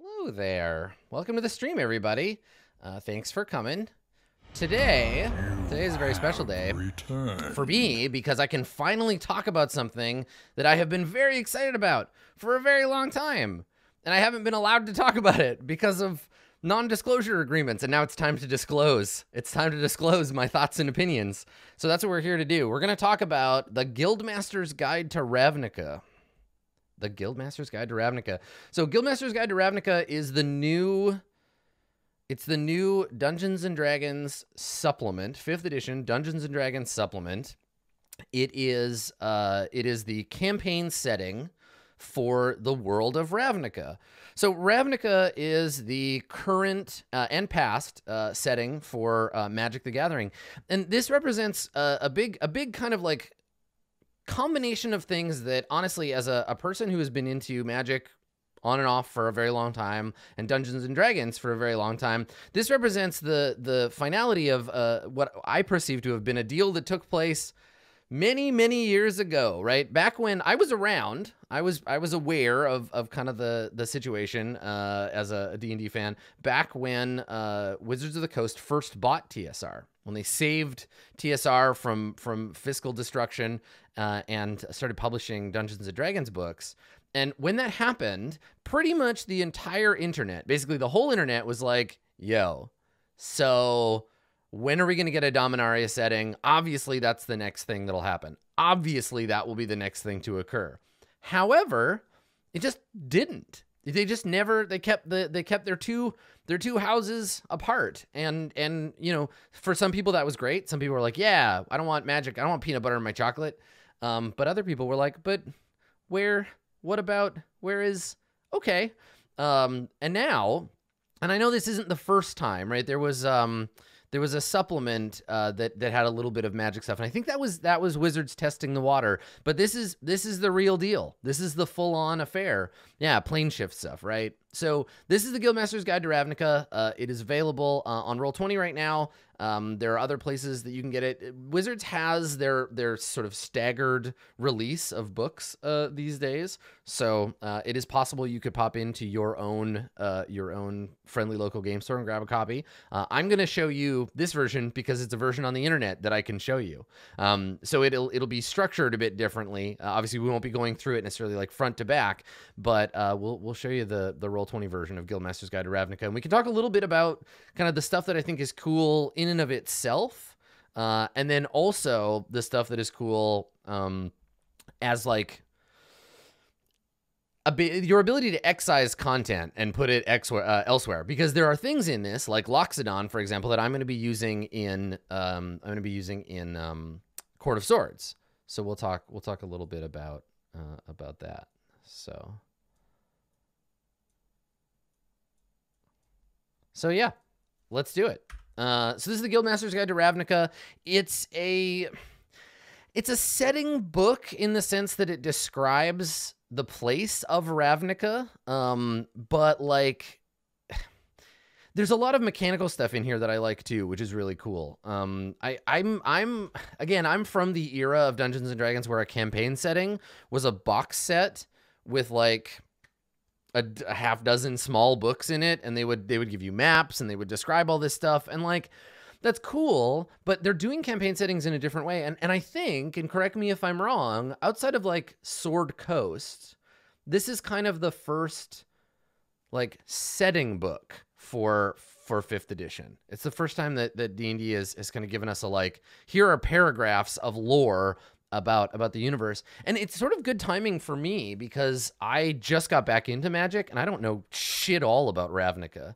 Hello there. Welcome to the stream, everybody. Thanks for coming. Today is a very special day for me because I can finally talk about something that I have been very excited about for a very long time. And I haven't been allowed to talk about it because of non-disclosure agreements. And now it's time to disclose. It's time to disclose my thoughts and opinions. So that's what we're here to do. We're going to talk about the Guildmaster's Guide to Ravnica. The Guildmaster's Guide to Ravnica. So Guildmaster's Guide to Ravnica is the new... It's the new Dungeons and Dragons supplement, 5th edition Dungeons and Dragons supplement. It is the campaign setting for the world of Ravnica. So Ravnica is the current and past setting for Magic: The Gathering, and this represents a big kind of like combination of things that honestly, as a person who has been into Magic on and off for a very long time, and Dungeons and Dragons for a very long time. This represents the finality of what I perceive to have been a deal that took place many, many years ago, right? Back when I was around, I was aware of kind of the situation as a D&D fan, back when Wizards of the Coast first bought TSR, when they saved TSR from fiscal destruction and started publishing Dungeons and Dragons books. And when that happened, pretty much the entire internet, basically the whole internet was like, yo, so when are we going to get a Dominaria setting? Obviously, that's the next thing that'll happen. Obviously, that will be the next thing to occur. However, it just didn't. They just never, they kept their two houses apart. And, you know, for some people that was great. Some people were like, yeah, I don't want Magic. I don't want peanut butter in my chocolate. But other people were like, but where... What about, where is, okay. And now, and I know this isn't the first time, right? There was a supplement that had a little bit of Magic stuff. And I think that was Wizards testing the water, but this is the real deal. This is the full on affair. Yeah. Plane Shift stuff, right? So this is the Guildmaster's Guide to Ravnica. It is available on Roll20 right now. There are other places that you can get it. Wizards has their sort of staggered release of books these days, so it is possible you could pop into your own friendly local game store and grab a copy. I'm going to show you this version because it's a version on the internet that I can show you. So it'll be structured a bit differently. Obviously, we won't be going through it necessarily like front to back, but we'll show you the Roll20 version of Guildmaster's Guide to Ravnica, and we can talk a little bit about kind of the stuff that I think is cool in and of itself, and then also the stuff that is cool as like your ability to excise content and put it elsewhere, because there are things in this like Loxodon, for example, that I'm going to be using in Court of Swords. So we'll talk a little bit about that. So yeah, let's do it. So this is the Guildmaster's Guide to Ravnica. It's a setting book in the sense that it describes the place of Ravnica, but like there's a lot of mechanical stuff in here that I like too, which is really cool. I'm from the era of Dungeons and Dragons where a campaign setting was a box set with like a half dozen small books in it, and they would give you maps and they would describe all this stuff, and like that's cool, but they're doing campaign settings in a different way, and I think, and correct me if I'm wrong, outside of like Sword Coast, this is kind of the first like setting book for 5th edition. It's the first time that D&D is kind of given us a like, here are paragraphs of lore about the universe. And it's sort of good timing for me because I just got back into Magic and I don't know shit all about Ravnica.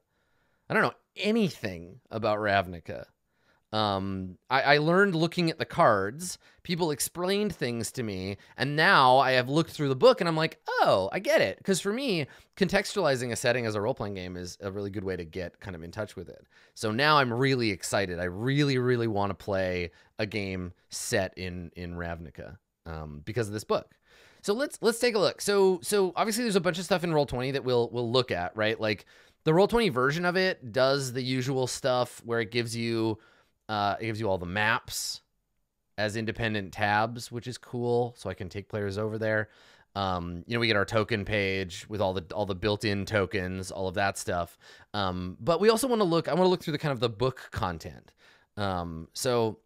I don't know anything about Ravnica. I learned looking at the cards, people explained things to me, and now I have looked through the book and I'm like, oh, I get it. Because for me, contextualizing a setting as a role-playing game is a really good way to get kind of in touch with it. So now I'm really excited. I really, really want to play a game set in Ravnica because of this book. So let's take a look. So obviously there's a bunch of stuff in Roll20 that we'll look at, right? Like the Roll20 version of it does the usual stuff where it gives you all the maps as independent tabs, which is cool. So I can take players over there. You know, we get our token page with all the built-in tokens, all of that stuff. But we also want to look. I want to look through the kind of the book content. So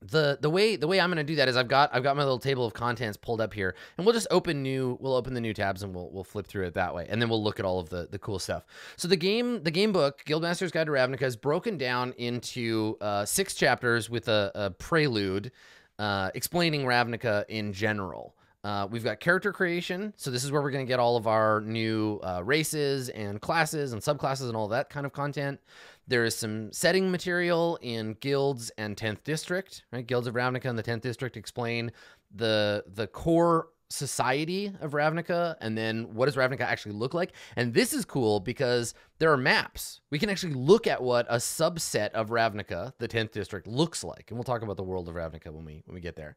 the way I'm going to do that is I've got my little table of contents pulled up here, and we'll just open new. We'll open the new tabs and we'll flip through it that way, and then we'll look at all of the cool stuff. So the game book, Guildmaster's Guide to Ravnica, is broken down into 6 chapters with a prelude explaining Ravnica in general. We've got character creation, so this is where we're going to get all of our new races and classes and subclasses and all that kind of content. There is some setting material in Guilds and 10th District, right? Guilds of Ravnica and the 10th District explain the core society of Ravnica, and then what does Ravnica actually look like. And this is cool because there are maps. We can actually look at what a subset of Ravnica, the 10th District, looks like. And we'll talk about the world of Ravnica when we get there.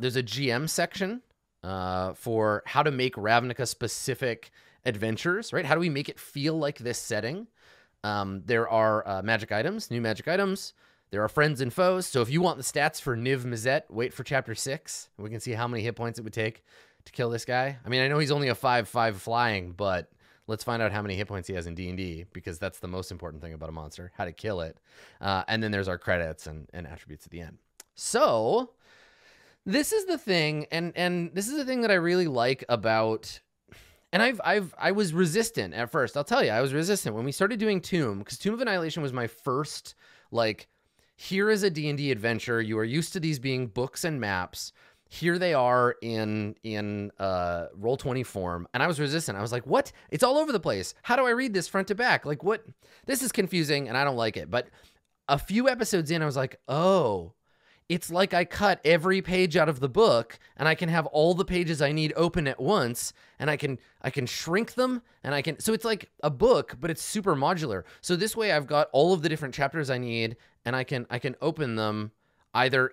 There's a GM section for how to make Ravnica specific adventures, right? How do we make it feel like this setting? There are magic items, new magic items. There are friends and foes. So if you want the stats for Niv-Mizzet, wait for chapter 6. We can see how many hit points it would take to kill this guy. I mean, I know he's only a 5/5 flying, but let's find out how many hit points he has in D&D, because that's the most important thing about a monster, how to kill it. And then there's our credits and attributes at the end. So this is the thing, and this is the thing that I really like about, and I was resistant at first. I'll tell you, I was resistant when we started doing Tomb, because Tomb of Annihilation was my first, like, here is a D&D adventure. You are used to these being books and maps. Here they are in Roll20 form, and I was resistant. I was like, what? It's all over the place. How do I read this front to back? Like, what? This is confusing, and I don't like it. But a few episodes in, I was like, oh, it's like I cut every page out of the book, and I can have all the pages I need open at once, and I can shrink them, and I can, so it's like a book, but it's super modular. So this way I've got all of the different chapters I need, and I can open them either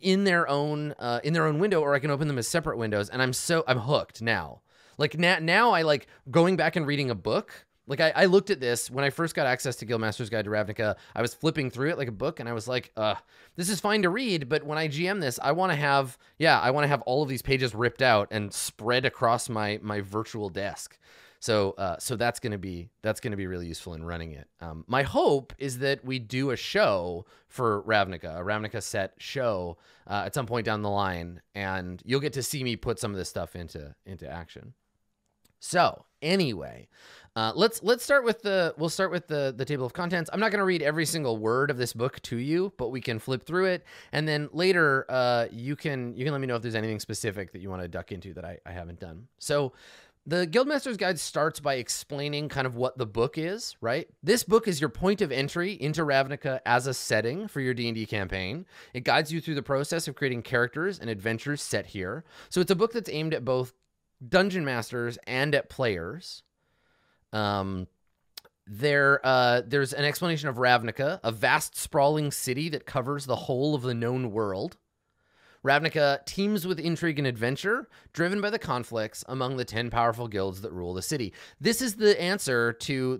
in their own window, or I can open them as separate windows, and I'm hooked now. Like now I like going back and reading a book. Like I looked at this when I first got access to Guildmaster's Guide to Ravnica. I was flipping through it like a book, and I was like, this is fine to read, but when I GM this, I want to have all of these pages ripped out and spread across my virtual desk. So that's going to be really useful in running it. My hope is that we do a show for Ravnica, a Ravnica set show at some point down the line, and you'll get to see me put some of this stuff into action. So anyway, we'll start with the table of contents. I'm not going to read every single word of this book to you, but we can flip through it, and then later you can let me know if there's anything specific that you want to duck into that I haven't done. So the Guildmaster's Guide starts by explaining kind of what the book is, right? This book is your point of entry into Ravnica as a setting for your D&D campaign. It guides you through the process of creating characters and adventures set here. So it's a book that's aimed at both dungeon masters and at players. There's an explanation of Ravnica, a vast sprawling city that covers the whole of the known world. Ravnica teams with intrigue and adventure, driven by the conflicts among the 10 powerful guilds that rule the city. This is the answer to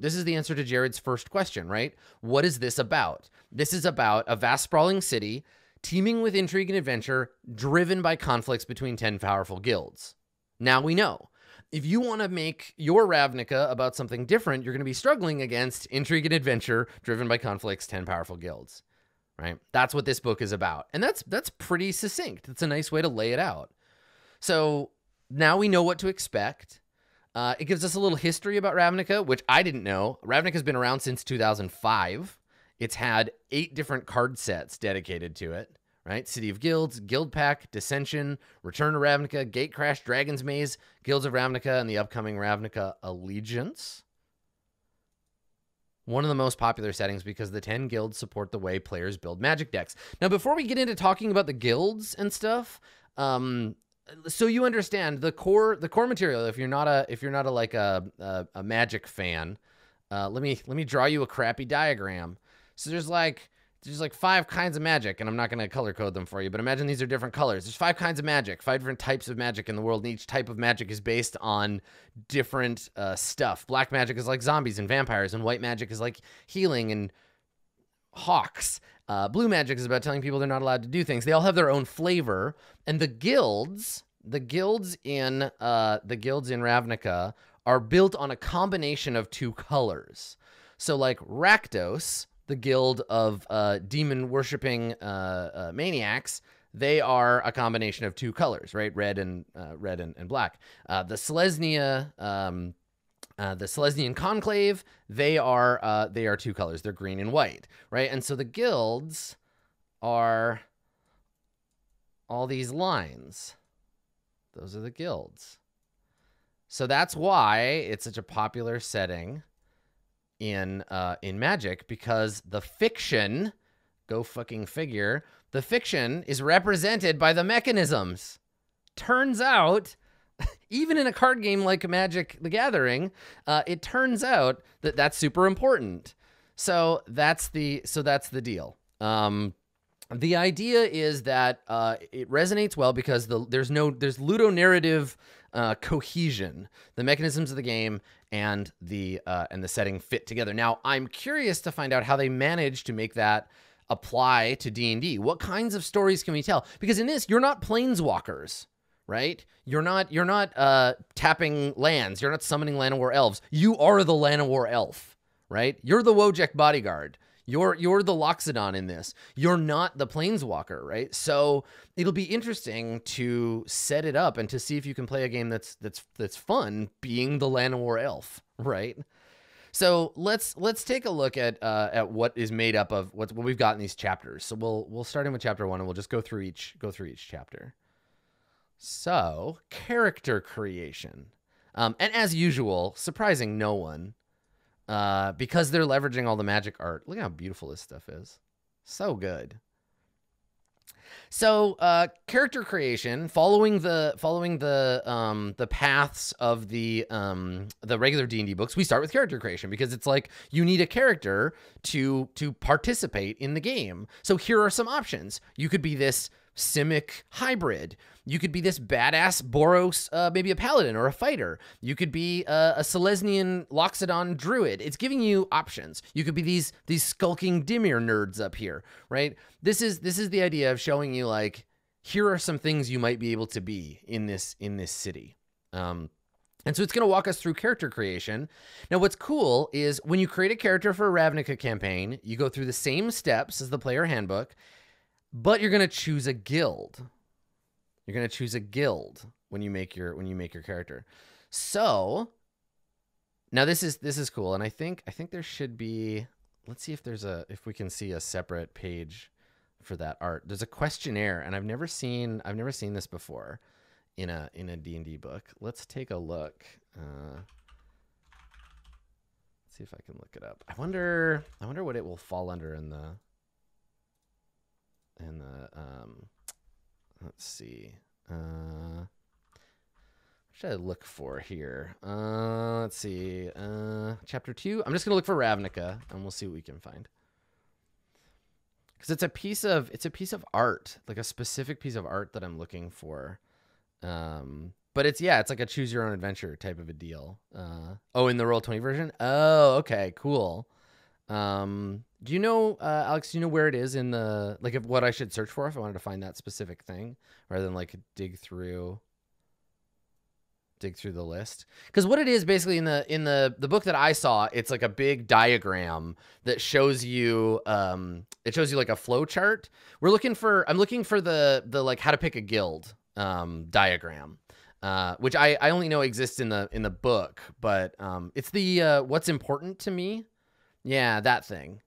Jared's first question, right? What is this about? This is about a vast sprawling city teeming with intrigue and adventure, driven by conflicts between 10 powerful guilds. Now we know. If you want to make your Ravnica about something different, you're going to be struggling against intrigue and adventure driven by conflicts, 10 powerful guilds, right? That's what this book is about. And that's pretty succinct. It's a nice way to lay it out. So now we know what to expect. It gives us a little history about Ravnica, which I didn't know. Ravnica's been around since 2005. It's had 8 different card sets dedicated to it. Right? City of Guilds, Guild Pack, Dissension, Return to Ravnica, Gatecrash, Dragon's Maze, Guilds of Ravnica, and the upcoming Ravnica Allegiance. One of the most popular settings because the 10 guilds support the way players build magic decks. Now, before we get into talking about the guilds and stuff, so you understand the core material. If you're not a like a magic fan, let me draw you a crappy diagram. So there's like 5 kinds of magic, and I'm not going to color code them for you, but imagine these are different colors. There's 5 kinds of magic, 5 different types of magic in the world, and each type of magic is based on different stuff. Black magic is like zombies and vampires, and white magic is like healing and hawks. Blue magic is about telling people they're not allowed to do things. They all have their own flavor, and the guilds The guilds in Ravnica are built on a combination of two colors. So like Rakdos, the guild of demon-worshipping maniacs, they are a combination of two colors, right? Red and black. The Selesnian Conclave, they are two colors. They're green and white, right? And so the guilds are all these lines. Those are the guilds. So that's why it's such a popular setting in Magic, because the fiction, go fucking figure, the fiction is represented by the mechanisms. Turns out, even in a card game like Magic: The Gathering, it turns out that that's super important. So that's the deal. The idea is that it resonates well because there's ludonarrative cohesion. The mechanisms of the game and the setting fit together. Now, I'm curious to find out how they managed to make that apply to D&D. What kinds of stories can we tell? Because in this, you're not planeswalkers, right? You're not tapping lands. You're not summoning Lanowar elves. You are the Lanowar elf, right? You're the Wojek bodyguard. You're the Loxodon in this. You're not the planeswalker, right? So it'll be interesting to set it up and to see if you can play a game that's fun being the Lanowar elf, right? So let's take a look at what is made up of what we've got in these chapters. So we'll start in with chapter 1 and we'll just go through each chapter. So character creation, and as usual, surprising no one. Because they're leveraging all the Magic art. Look how beautiful this stuff is. So good. So, character creation, following the paths of the regular D&D books, we start with character creation because it's like you need a character to participate in the game. So here are some options. You could be this Simic Hybrid. You could be this badass Boros, maybe a paladin or a fighter. You could be a Selesnian Loxodon druid. It's giving you options. You could be these skulking Dimir nerds up here, right? This is the idea of showing you like, here are some things you might be able to be in this city. And so it's going to walk us through character creation. Now, what's cool is when you create a character for a Ravnica campaign, you go through the same steps as the player handbook, but you're going to choose a guild. You're going to choose a guild when you make your character. So now this is cool, and I think there should be, let's see if there's a, if we can see a separate page for that art. There's a questionnaire, and I've never seen this before in a D&D book. Let's take a look. Let's see if I can look it up. I wonder what it will fall under in the let's see. What should I look for here? Let's see. Chapter 2. I'm just gonna look for Ravnica, and we'll see what we can find. Because it's a piece of art, like a specific piece of art that I'm looking for. But it's like a choose your own adventure type of a deal. Oh, in the Roll20 version. Oh, okay, cool. Do you know, Alex, do you know where it is in the, like, if, what I should search for if I wanted to find that specific thing rather than like dig through the list? Because what it is basically in the book that I saw, it's like a big diagram that shows you, it shows you like a flow chart. I'm looking for the like how to pick a guild, diagram. Which I only know exists in the book, but, it's the, what's important to me. Yeah, that thing.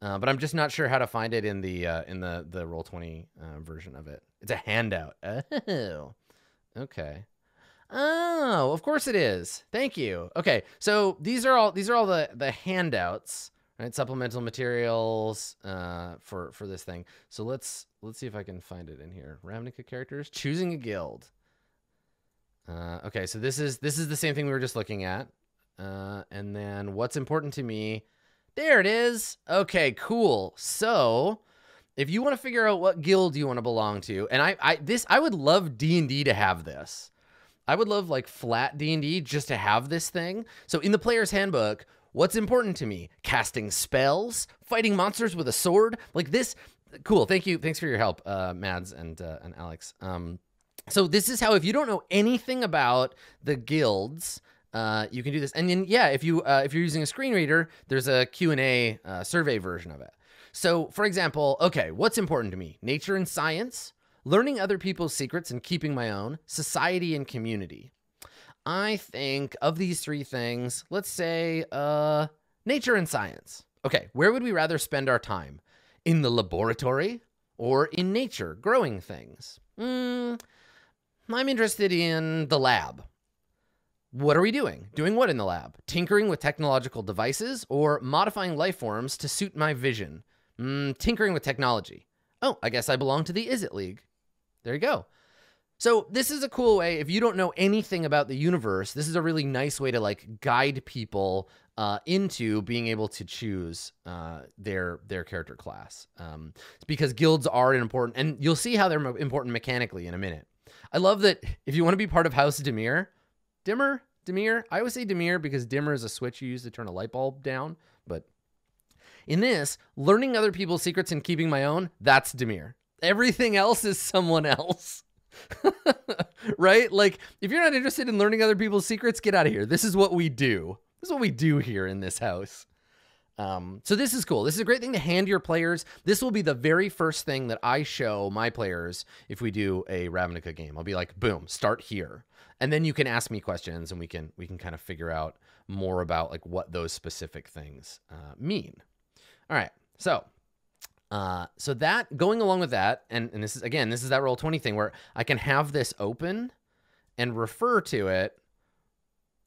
But I'm just not sure how to find it in the Roll20 version of it. It's a handout. Oh, okay. Oh, of course it is. Thank you. Okay, so these are all the handouts, right? Supplemental materials for this thing. So let's see if I can find it in here. Ravnica characters choosing a guild. Okay, so this is the same thing we were just looking at. And then what's important to me. There it is. Okay, cool. So if you want to figure out what guild you want to belong to, and I would love D&D to have this. I would love like flat D&D just to have this thing. So in the player's handbook, what's important to me? Casting spells, fighting monsters with a sword, like this. Cool. Thank you. Thanks for your help, Mads and Alex. So this is how, if you don't know anything about the guilds, you can do this. And then, yeah, if you're using a screen reader, there's a Q&A survey version of it. So, for example, okay, what's important to me? Nature and science, learning other people's secrets and keeping my own, society and community. I think of these three things, let's say nature and science. Okay, where would we rather spend our time? In the laboratory or in nature, growing things? I'm interested in the lab. What are we doing? Doing what in the lab? Tinkering with technological devices or modifying life forms to suit my vision? Tinkering with technology. Oh, I guess I belong to the Izzet League. There you go. So this is a cool way. If you don't know anything about the universe, this is a really nice way to like guide people into being able to choose their character class. Because guilds are an important, and you'll see how they're important mechanically in a minute. I love that if you want to be part of House Dimir, I always say Dimir because dimmer is a switch you use to turn a light bulb down. But in this, learning other people's secrets and keeping my own, that's Dimir. Everything else is someone else. Right? Like, if you're not interested in learning other people's secrets, get out of here. This is what we do. This is what we do here in this house. So this is cool. This is a great thing to hand your players. This will be the very first thing that I show my players if we do a Ravnica game. I'll be like, boom, start here. And then you can ask me questions and we can kind of figure out more about like what those specific things mean. All right. So so that, going along with that, and this is, again, this is that Roll20 thing where I can have this open and refer to it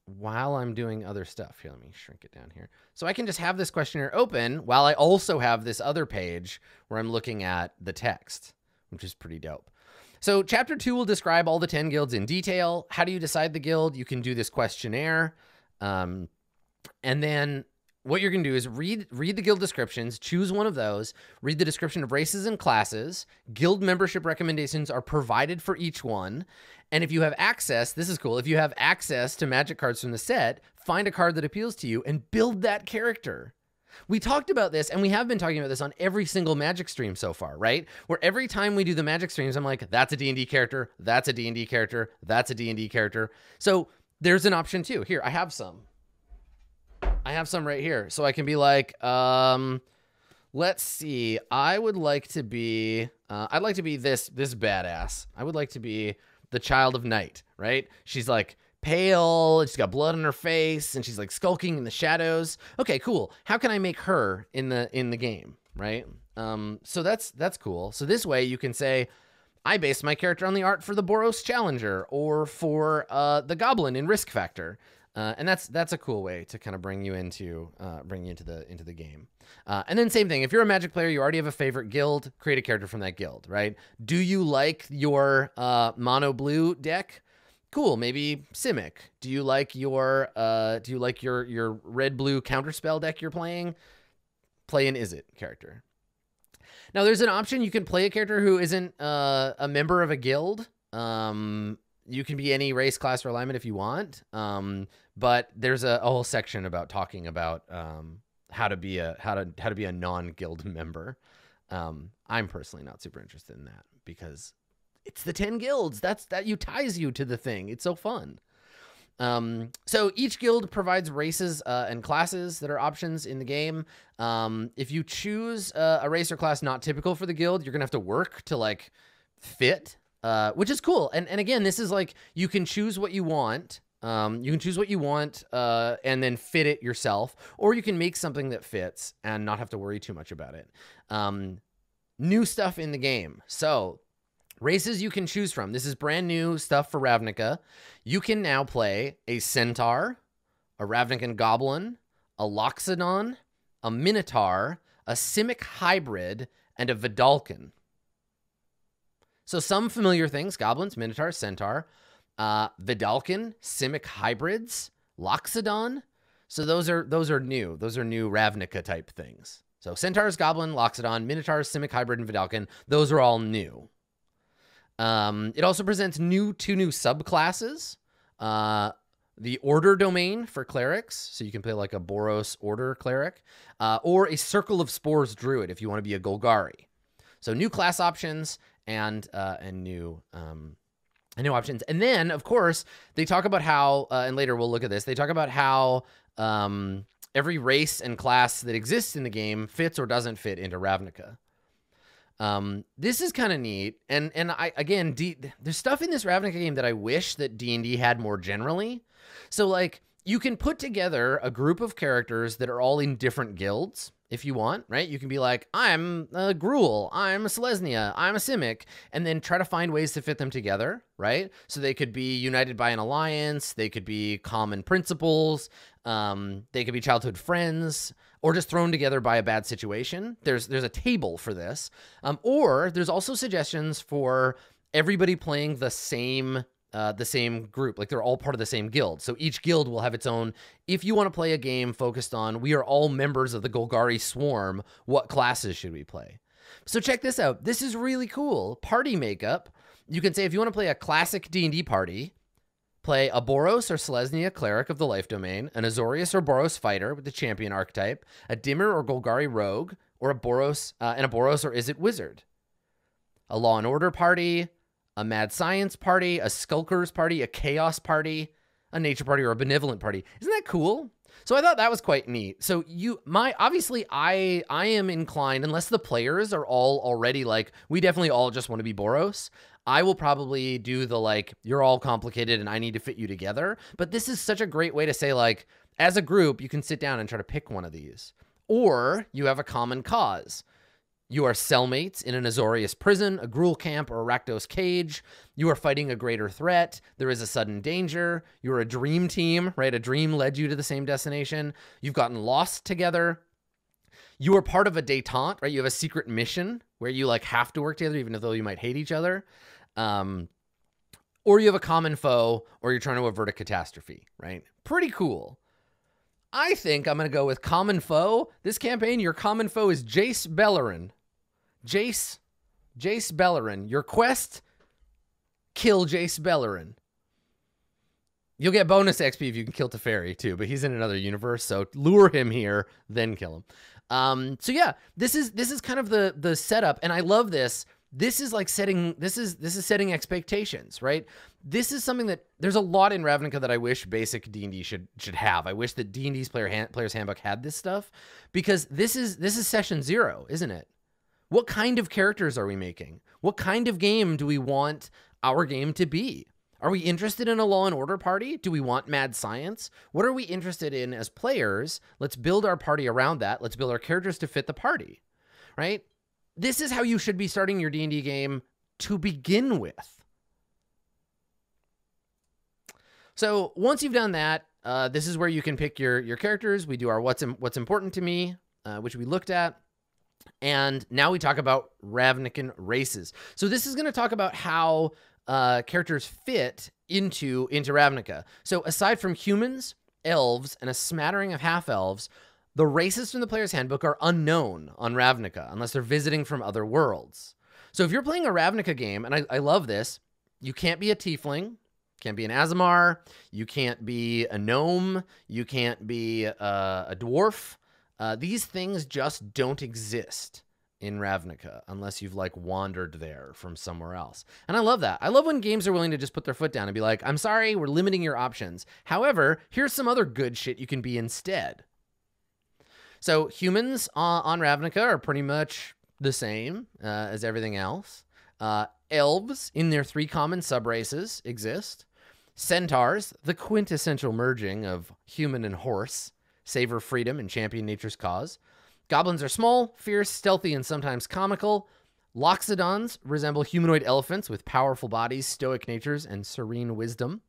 while I'm doing other stuff. Here, let me shrink it down here. So I can just have this questionnaire open while I also have this other page where I'm looking at the text, which is pretty dope. So chapter 2 will describe all the 10 guilds in detail. How do you decide the guild? You can do this questionnaire. And then what you're going to do is read the guild descriptions, choose one of those, read the description of races and classes. Guild membership recommendations are provided for each one. And if you have access, this is cool, if you have access to magic cards from the set, find a card that appeals to you and build that character. We talked about this, and we have been talking about this on every single magic stream so far, right? Where every time we do the magic streams, I'm like, that's a D&D character, that's a D&D character, that's a D&D character. So there's an option too. Here, I have some. I have some right here. So I can be like, let's see. I would like to be, I'd like to be this badass. I would like to be the Child of Night, right? She's like pale, she's got blood on her face, and she's like skulking in the shadows. Okay, cool. How can I make her in the game, right? So that's cool. So this way you can say, I based my character on the art for the Boros Challenger or for the Goblin in Risk Factor. And that's a cool way to kind of bring you into the game. And then same thing, if you're a magic player, you already have a favorite guild, create a character from that guild, right? Do you like your mono blue deck? Cool, maybe Simic. Do you like your red blue counterspell deck you're playing? Play an Izzet character. Now there's an option, you can play a character who isn't a member of a guild. You can be any race, class, or alignment if you want, but there's a whole section about talking about how to be a non-guild member. I'm personally not super interested in that because it's the 10 guilds. That ties you to the thing. It's so fun. So each guild provides races and classes that are options in the game. If you choose a race or class not typical for the guild, you're gonna have to work to like fit. Which is cool. And again, this is like, you can choose what you want. You can choose what you want and then fit it yourself, or you can make something that fits and not have to worry too much about it. New stuff in the game. So races you can choose from. This is brand new stuff for Ravnica. You can now play a Centaur, a Ravnican Goblin, a Loxodon, a Minotaur, a Simic Hybrid, and a Vidalcan. So some familiar things, Goblins, Minotaur, Centaur, Vidalcan, Simic Hybrids, Loxodon. So those are new. Those are new Ravnica type things. So Centaurs, Goblin, Loxodon, Minotaurs, Simic Hybrid, and Vidalcan. Those are all new. It also presents two new subclasses. The Order Domain for Clerics. So you can play like a Boros Order Cleric. Or a Circle of Spores Druid if you want to be a Golgari. So new class options. And new New options. And then, of course, they talk about how, and later we'll look at this, they talk about how every race and class that exists in the game fits or doesn't fit into Ravnica. This is kind of neat. And I, again, there's stuff in this Ravnica game that I wish that D&D had more generally. So, like, you can put together a group of characters that are all in different guilds if you want, right? You can be like, I'm a Gruul, I'm a Selesnia, I'm a Simic, and then try to find ways to fit them together, right? So they could be united by an alliance, they could be common principles, they could be childhood friends, or just thrown together by a bad situation. There's a table for this. Or there's also suggestions for everybody playing the same group, like they're all part of the same guild. So each guild will have its own. If you want to play a game focused on, we are all members of the Golgari Swarm, what classes should we play? So check this out. This is really cool. Party makeup. You can say, if you want to play a classic D&D party, play a Boros or Selesnia cleric of the life domain, an Azorius or Boros fighter with the champion archetype, a Dimir or Golgari rogue, or a Boros and a Boros or Izzet wizard, a law and order party, a mad science party, a skulkers party, a chaos party, a nature party, or a benevolent party. Isn't that cool? So I thought that was quite neat. So obviously I am inclined, unless the players are all already like, we definitely all just want to be Boros, I will probably do the like, you're all complicated and I need to fit you together. But this is such a great way to say, like, as a group, you can sit down and try to pick one of these. Or you have a common cause. You are cellmates in an Azorius prison, a Gruul camp, or a Rakdos cage. You are fighting a greater threat. There is a sudden danger. You're a dream team, right? A dream led you to the same destination. You've gotten lost together. You are part of a detente, right? You have a secret mission where you like have to work together, even though you might hate each other. Or you have a common foe, or you're trying to avert a catastrophe, right? Pretty cool. I think I'm going to go with common foe. This campaign, your common foe is Jace Beleren. Jace Beleren. Your quest, kill Jace Beleren. You'll get bonus XP if you can kill Teferi too, but he's in another universe, so lure him here, then kill him. So yeah, this is kind of the setup, and I love this. This is setting expectations, right? This is something that there's a lot in Ravnica that I wish basic D&D should have. I wish that D&D's player's handbook had this stuff, because this is session zero, isn't it? What kind of characters are we making? What kind of game do we want our game to be? Are we interested in a law and order party? Do we want mad science? What are we interested in as players? Let's build our party around that. Let's build our characters to fit the party, right? This is how you should be starting your D&D game to begin with. So once you've done that, this is where you can pick your characters. We do our what's important to me, which we looked at. And now we talk about Ravnican races. So this is going to talk about how characters fit into Ravnica. So aside from humans, elves, and a smattering of half-elves, the races from the player's handbook are unknown on Ravnica unless they're visiting from other worlds. So if you're playing a Ravnica game, and I love this, you can't be a tiefling, can't be an Azamar, you can't be a gnome, you can't be a dwarf. These things just don't exist in Ravnica unless you've like wandered there from somewhere else. And I love that. I love when games are willing to just put their foot down and be like, I'm sorry, we're limiting your options. However, here's some other good shit you can be instead. So humans on Ravnica are pretty much the same as everything else. Elves in their three common subraces exist. Centaurs, the quintessential merging of human and horse, savor freedom and champion nature's cause. Goblins are small, fierce, stealthy, and sometimes comical. Loxodons resemble humanoid elephants with powerful bodies, stoic natures, and serene wisdom.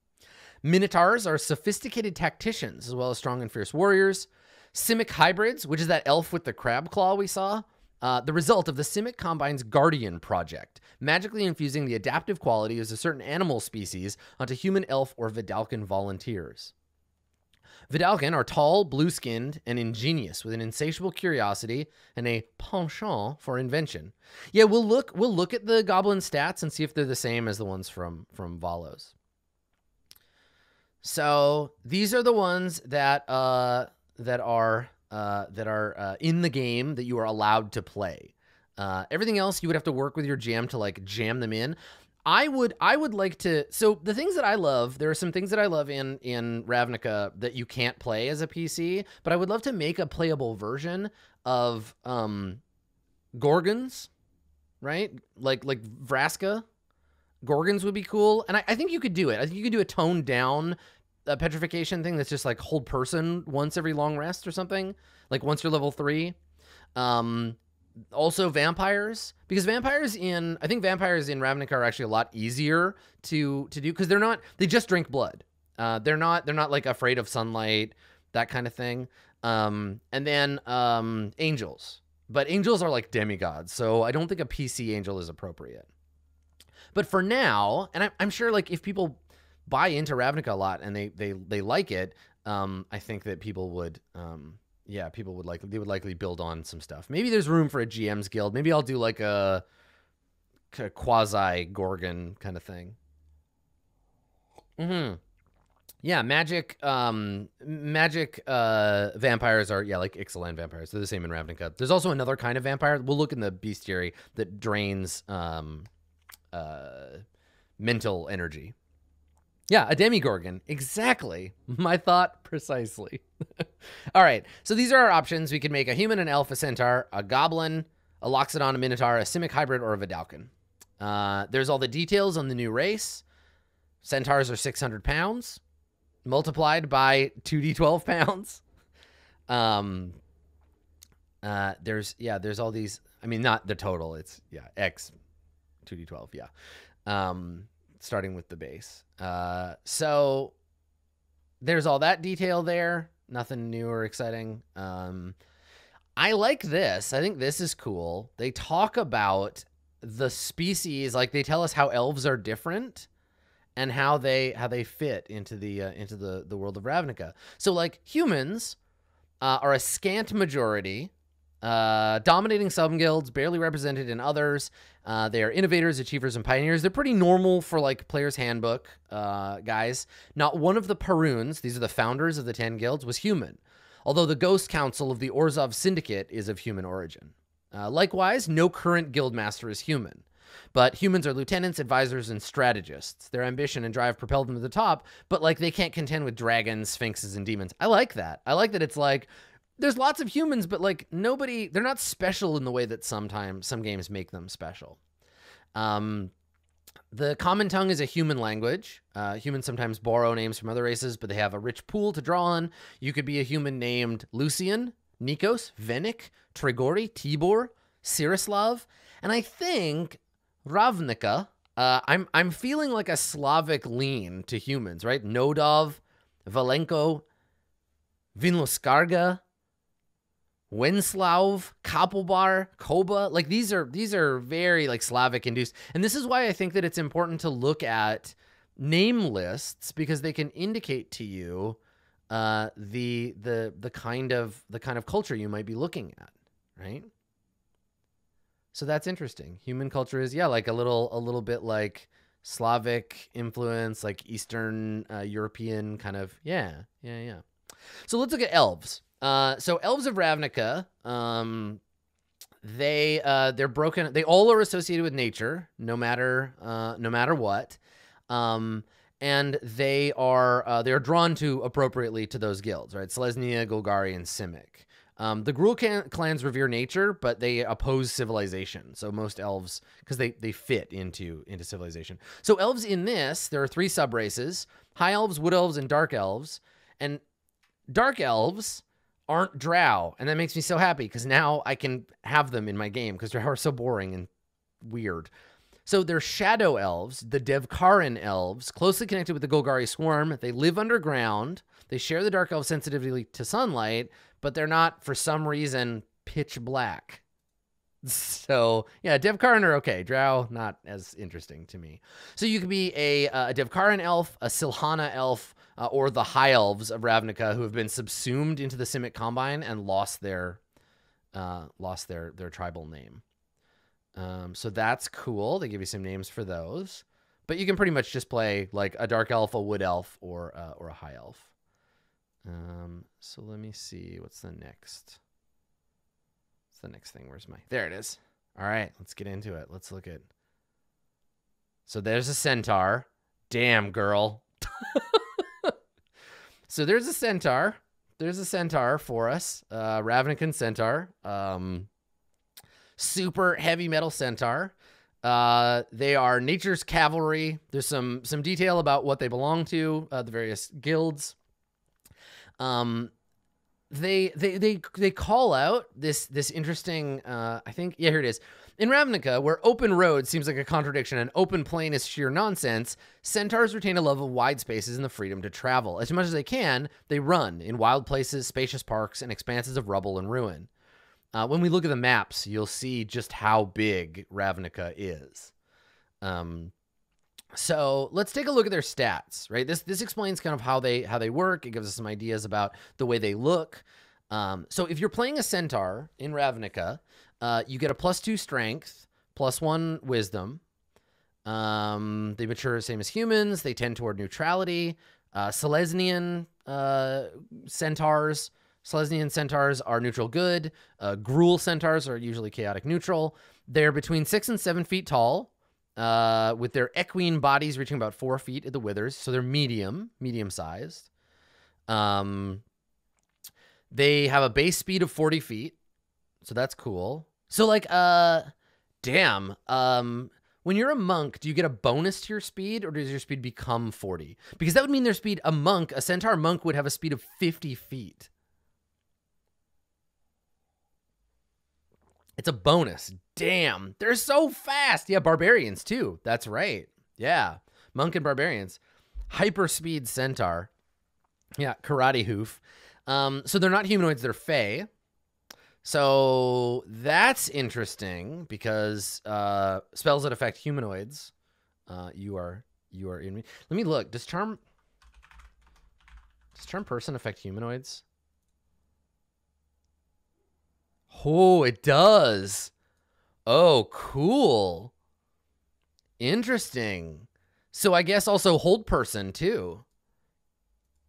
Minotaurs are sophisticated tacticians, as well as strong and fierce warriors. Simic Hybrids, which is that elf with the crab claw we saw, the result of the Simic Combine's Guardian Project, magically infusing the adaptive qualities of certain animal species onto human, elf, or Vidalcan volunteers. Vidalcan are tall, blue-skinned, and ingenious, with an insatiable curiosity and a penchant for invention. Yeah, we'll look at the goblin stats and see if they're the same as the ones from Volos. So these are the ones that that are in the game that you are allowed to play. Everything else you would have to work with your GM to like jam them in. I would like to. So the things that I love, there are some things that I love in Ravnica that you can't play as a PC, but I would love to make a playable version of Gorgons, right? Like Vraska. Gorgons would be cool, and I think you could do it. I think you could do a toned down petrification thing that's just like hold person once every long rest or something, like once you're level 3. Also vampires, because I think vampires in Ravnica are actually a lot easier to do, because they just drink blood. They're not like afraid of sunlight, that kind of thing. And then angels, but angels are like demigods, so I don't think a PC angel is appropriate. But for now, and I'm sure like if people buy into Ravnica a lot and they like it, I think that people would. Yeah, they would likely build on some stuff. Maybe there's room for a GM's guild. Maybe I'll do like a quasi-Gorgon kind of thing. Mm-hmm. Yeah, magic vampires are, yeah, like Ixalan vampires. They're the same in Ravnica. There's also another kind of vampire. We'll look in the bestiary that drains mental energy. Yeah, a demigorgon. Exactly. My thought precisely. All right. So these are our options. We could make a human, an elf, a centaur, a goblin, a Loxodon, a minotaur, a Simic hybrid, or a Vidalcan. There's all the details on the new race. Centaurs are 600 pounds multiplied by 2d12 pounds. There's all these. I mean, not the total. It's, yeah, X 2d12. Yeah. Starting with the base. So there's all that detail there. Nothing new or exciting. I like this. I think this is cool. They talk about the species, like they tell us how elves are different and how they fit into the world of Ravnica. So like humans are a scant majority, dominating some guilds, barely represented in others. They are innovators, achievers, and pioneers. They're pretty normal for like Player's Handbook guys. Not one of the Paroons, these are the founders of the 10 guilds, was human, although the Ghost Council of the Orzhov Syndicate is of human origin. Likewise, no current guildmaster is human, but humans are lieutenants, advisors, and strategists. Their ambition and drive propelled them to the top, but like they can't contend with dragons, sphinxes, and demons. I like that. I like that it's like, there's lots of humans, but like nobody, they're not special in the way that sometimes some games make them special. The common tongue is a human language. Humans sometimes borrow names from other races, but they have a rich pool to draw on. You could be a human named Lucian, Nikos, Venik, Trigori, Tibor, Siroslav, and I think Ravnica. I'm feeling like a Slavic lean to humans, right? Nodov, Valenko, Vinloskarga, Wenslav, Kapelbar, Koba, like these are very like Slavic induced. And this is why I think that it's important to look at name lists, because they can indicate to you the kind of culture you might be looking at, right? So that's interesting. Human culture is, yeah, like a little bit like Slavic influence, like Eastern European kind of, yeah. So let's look at elves. So elves of Ravnica, they're broken. They all are associated with nature, no matter what. And they are drawn to appropriately to those guilds, right? Selesnia, Golgari, and Simic. The Gruul clans revere nature, but they oppose civilization. So most elves, because they fit into civilization. So elves in this, there are 3 sub-races: high elves, wood elves, and dark elves. And dark elves aren't drow, and that makes me so happy, because now I can have them in my game, because drow are so boring and weird. So they're shadow elves, the Devkarin elves, closely connected with the Golgari Swarm. They live underground. They share the dark elf sensitivity to sunlight, but they're not, for some reason, pitch black. So, yeah, Devkarin are okay. Drow, not as interesting to me. So you could be a Devkarin elf, a Silhana elf, or the high elves of Ravnica, who have been subsumed into the Simic Combine and lost their tribal name. So that's cool. They give you some names for those, but you can pretty much just play like a dark elf, a wood elf, or a high elf. So let me see, what's the next? What's the next thing? There it is. All right, let's get into it. Let's look at So there's a centaur. Damn, girl. So there's a centaur. There's a centaur for us. Ravnican centaur. Super heavy metal centaur. They are nature's cavalry. There's some detail about what they belong to, the various guilds. They call out this interesting, I think, yeah, here it is. In Ravnica, where open road seems like a contradiction and open plain is sheer nonsense, centaurs retain a love of wide spaces and the freedom to travel. As much as they can, they run in wild places, spacious parks, and expanses of rubble and ruin. When we look at the maps, you'll see just how big Ravnica is. So let's take a look at their stats, right? This explains kind of how they work. It gives us some ideas about the way they look. So if you're playing a centaur in Ravnica, you get a +2 strength, +1 wisdom. They mature the same as humans. They tend toward neutrality. Selesnian centaurs. Selesnian centaurs are neutral good. Gruul centaurs are usually chaotic neutral. They're between 6 and 7 feet tall, with their equine bodies reaching about 4 feet at the withers, so they're medium-sized. They have a base speed of 40 feet, so that's cool. So, like, damn, when you're a monk, do you get a bonus to your speed, or does your speed become 40? Because that would mean their speed, a centaur monk would have a speed of 50 feet. It's a bonus. Damn, they're so fast. Yeah, barbarians too. That's right. Yeah, monk and barbarians. Hyperspeed centaur. Yeah, karate hoof. So they're not humanoids, they're fae. So that's interesting because spells that affect humanoids. You are in me. Let me look. Does charm person affect humanoids? Oh, it does. Oh, cool. Interesting. So I guess also hold person too.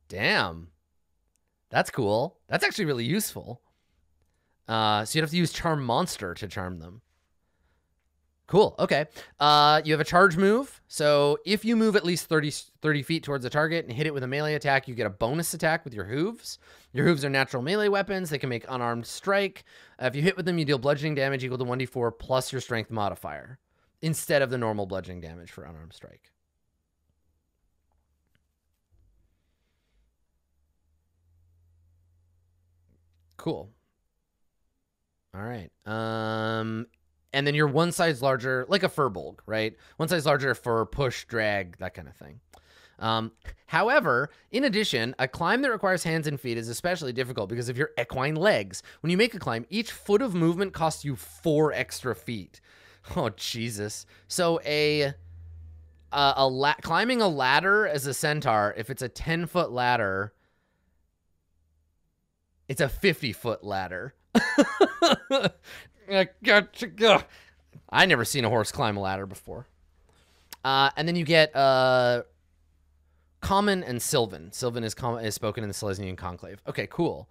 Damn. That's cool. That's actually really useful. So you'd have to use charm monster to charm them. Cool. Okay. You have a charge move. So if you move at least 30 feet towards a target and hit it with a melee attack, you get a bonus attack with your hooves. Your hooves are natural melee weapons. They can make unarmed strike. If you hit with them, you deal bludgeoning damage equal to 1d4 plus your strength modifier instead of the normal bludgeoning damage for unarmed strike. Cool. All right. And then you're one size larger, like a furbolg, right? One size larger for push, drag, that kind of thing. However, in addition, a climb that requires hands and feet is especially difficult because of your equine legs. When you make a climb, each foot of movement costs you 4 extra feet. Oh, Jesus. So climbing a ladder as a centaur, if it's a 10-foot ladder, it's a 50-foot ladder. I never seen a horse climb a ladder before. And then you get common and Sylvan. Sylvan is spoken in the Selesnian Conclave. Okay, cool.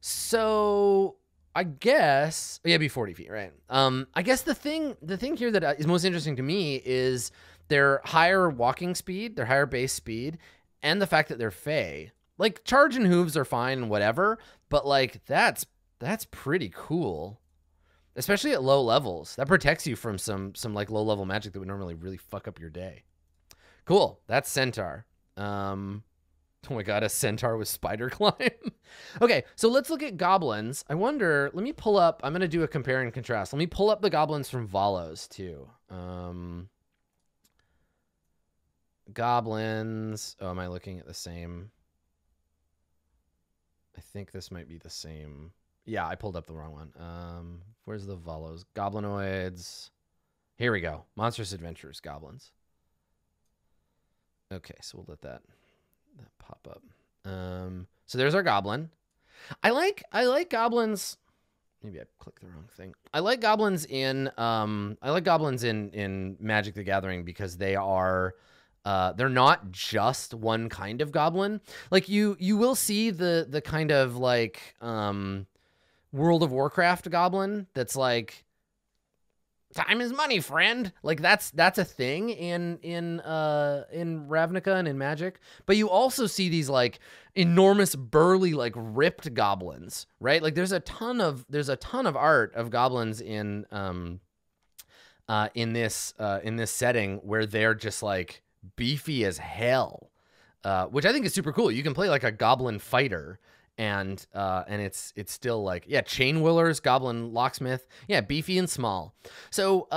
So I guess yeah, it'd be 40 feet, right? I guess the thing here that is most interesting to me is their higher walking speed, their higher base speed, and the fact that they're fae. Like charge and hooves are fine and whatever, but like that's pretty cool, especially at low levels. That protects you from some like low level magic that would normally really fuck up your day. Cool. That's centaur. Oh my God, a centaur with spider climb. Okay. So let's look at goblins. I wonder, let me pull up, I'm going to do a compare and contrast. Let me pull up the goblins from Volos too. Goblins. Oh, am I looking at the same? I think this might be the same. Yeah, I pulled up the wrong one. Where's the Volos? Goblinoids. Here we go. Monstrous Adventures, Goblins. Okay, so we'll let that pop up. So there's our goblin. I like goblins. Maybe I clicked the wrong thing. I like goblins in Magic: The Gathering because they are they're not just one kind of goblin. Like you will see the kind of like World of Warcraft goblin that's like time is money, friend. Like that's a thing in Ravnica and in Magic. But you also see these like enormous burly like ripped goblins, right? Like there's a ton of art of goblins in this setting where they're just like beefy as hell, which I think is super cool. You can play like a goblin fighter. And it's still like, yeah, chain willers, goblin locksmith, yeah, beefy and small. So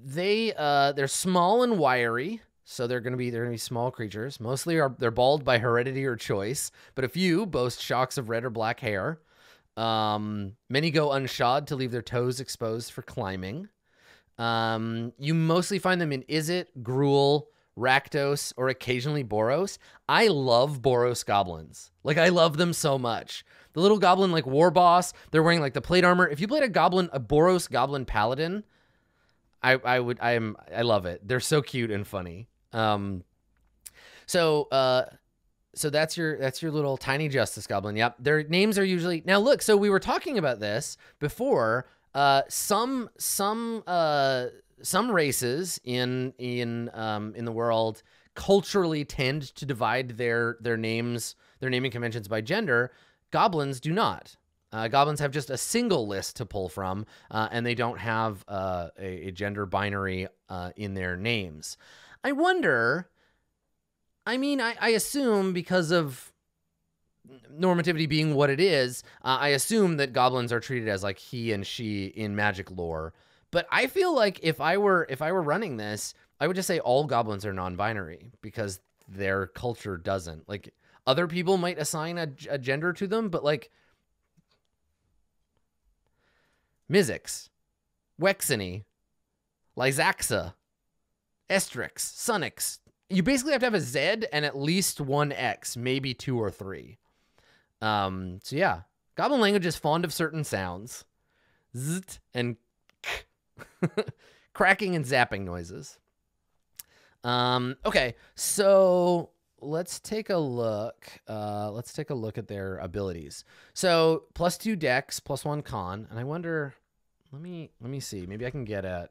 they're small and wiry, so they're gonna be small creatures. Mostly they're bald by heredity or choice, but a few boast shocks of red or black hair. Many go unshod to leave their toes exposed for climbing. You mostly find them in Izzet, Gruul, Rakdos, or occasionally Boros. I love Boros goblins. Like, I love them so much. The little goblin, like, war boss, they're wearing, like, the plate armor. If you played a Boros goblin paladin, I love it. They're so cute and funny. So that's your little tiny justice goblin. Yep. Their names are usually, now look, so we were talking about this before, some races in the world culturally tend to divide their naming conventions by gender. Goblins do not. Goblins have just a single list to pull from, and they don't have a gender binary in their names. I wonder. I mean, I assume because of normativity being what it is, I assume that goblins are treated as like he and she in Magic lore. But I feel like if I were running this, I would just say all goblins are non-binary because their culture doesn't. Like, other people might assign a gender to them, but like Mizzix, Wexany, Lysaxa, Estrix, Sunix. You basically have to have a Z and at least one X, maybe two or three. So yeah, goblin language is fond of certain sounds, zt and k. Cracking and zapping noises. Okay, so let's take a look. Let's take a look at their abilities. So +2 dex, +1 con, and I wonder. Let me see. Maybe I can get at.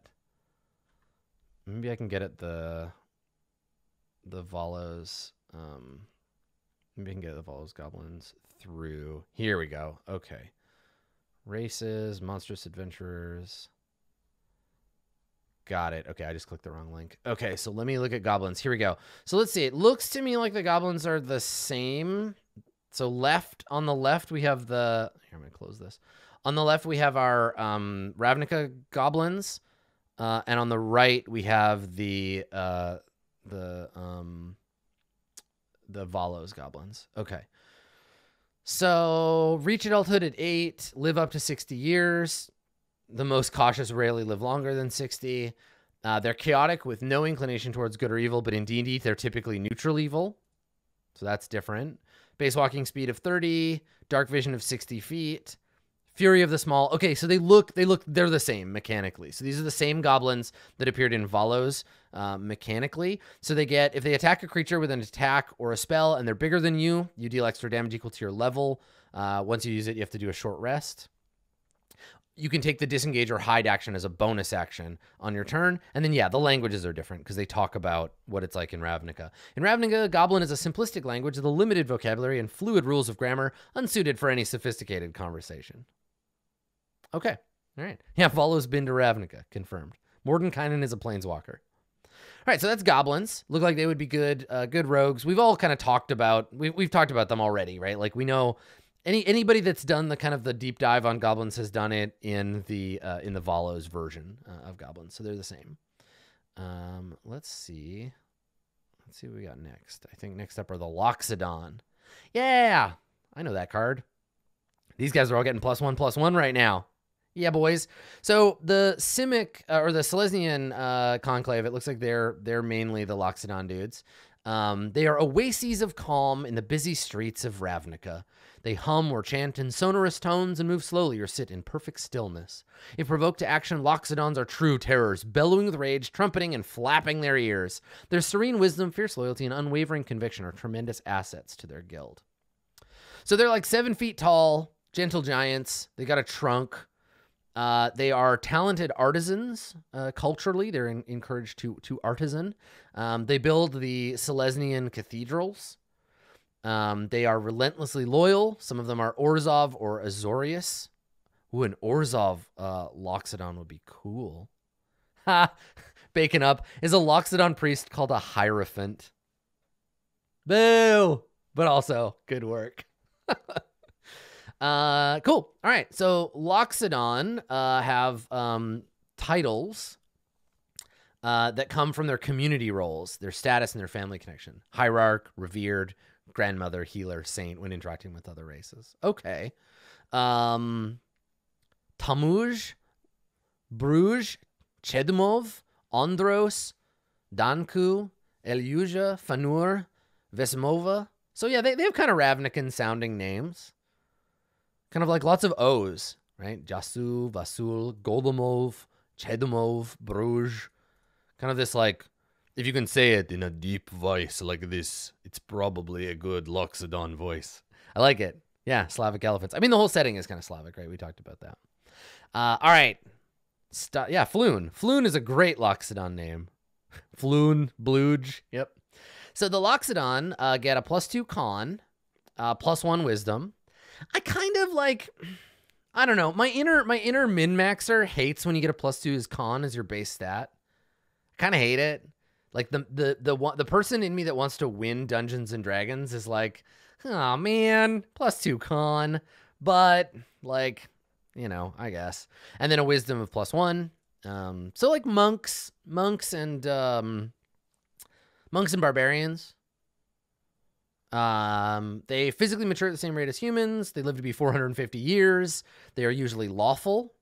Maybe I can get at the Volos. Maybe I can get the Volos goblins through. Here we go. Okay, races, monstrous adventurers. Got it. Okay, I just clicked the wrong link. Okay, so let me look at goblins. Here we go. So let's see. It looks to me like the goblins are the same. So left, on the left, we have the... Here, I'm going to close this. On the left, we have our Ravnica goblins. And on the right, we have the Volos goblins. Okay. So reach adulthood at 8, live up to 60 years. The most cautious rarely live longer than 60. They're chaotic with no inclination towards good or evil, but in D&D, they're typically neutral evil. So that's different. Base walking speed of 30, dark vision of 60 feet, fury of the small. Okay, so they're the same mechanically. So these are the same goblins that appeared in Volos mechanically. So they get, if they attack a creature with an attack or a spell and they're bigger than you, you deal extra damage equal to your level. Once you use it, you have to do a short rest. You can take the disengage or hide action as a bonus action on your turn. And then, yeah, the languages are different because they talk about what it's like in Ravnica. In Ravnica, Goblin is a simplistic language with a limited vocabulary and fluid rules of grammar, unsuited for any sophisticated conversation. Okay. All right. Yeah, Volo's been to Ravnica. Confirmed. Mordenkainen is a planeswalker. All right, so that's goblins. Look like they would be good, good rogues. We've all kind of talked about, we've talked about them already, right? Like, we know... Anybody that's done the kind of the deep dive on goblins has done it in the Volos version of goblins, so they're the same. Let's see what we got next. I think next up are the Loxodon. Yeah, I know that card. These guys are all getting +1/+1 right now. Yeah, boys. So the Simic or the Selesnian Conclave. It looks like they're mainly the Loxodon dudes. They are oases of calm in the busy streets of Ravnica. They hum or chant in sonorous tones and move slowly or sit in perfect stillness. If provoked to action, Loxodons are true terrors, bellowing with rage, trumpeting, and flapping their ears. Their serene wisdom, fierce loyalty, and unwavering conviction are tremendous assets to their guild. So they're like 7 feet tall, gentle giants. They got a trunk. They are talented artisans. Culturally, they're encouraged to artisan. They build the Selesnian cathedrals. They are relentlessly loyal. Some of them are Orzhov or Azorius. Ooh, an Orzhov Loxodon would be cool. Ha! Bacon up is a Loxodon priest called a Hierophant. Boo! But also, good work. Cool. All right. So Loxodon have titles that come from their community roles, their status, and their family connection. Hierarch, revered, grandmother, healer, saint when interacting with other races. Okay. Tamuj, Bruges, Chedmov, Andros, Danku, Elyuja, Fanur, Vesmova. So yeah, they have kind of Ravnican sounding names. Kind of like lots of O's, right? Jasu, Vasul, Goldomov, Chedmov, Bruges. Kind of this like, if you can say it in a deep voice like this, it's probably a good Loxodon voice. I like it. Yeah, Slavic elephants. I mean, the whole setting is kind of Slavic, right? We talked about that. All right. Yeah, Floon. Floon is a great Loxodon name. Floon, Blooge, yep. So the Loxodon get a +2 con, +1 wisdom. I kind of like, I don't know. My inner min-maxer hates when you get a +2 as con as your base stat. I kind of hate it. Like the person in me that wants to win Dungeons and Dragons is like, oh man, +2 con, but like, you know, I guess. And then a wisdom of +1. So like monks and barbarians. They physically mature at the same rate as humans. They live to be 450 years. They are usually lawful.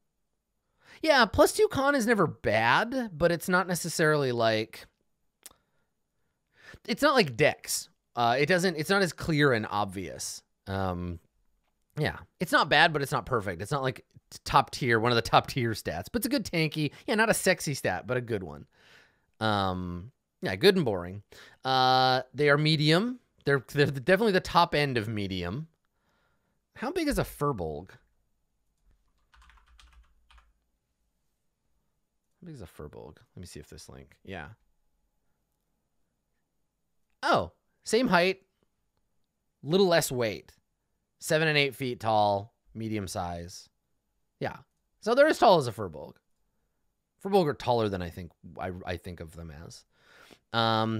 Yeah, +2 con is never bad, but it's not necessarily like, it's not like Dex. It's not as clear and obvious. Yeah, it's not bad, but it's not perfect. It's not like top tier, one of the top tier stats, but it's a good tanky. Yeah, not a sexy stat, but a good one. Yeah, good and boring. They are medium. They're definitely the top end of medium. How big is a Firbolg? How big is a Firbolg? Let me see if this link. Yeah. Oh, same height, little less weight. 7 and 8 feet tall, medium size. Yeah. So they're as tall as a Firbolg. Firbolg are taller than I think of them as.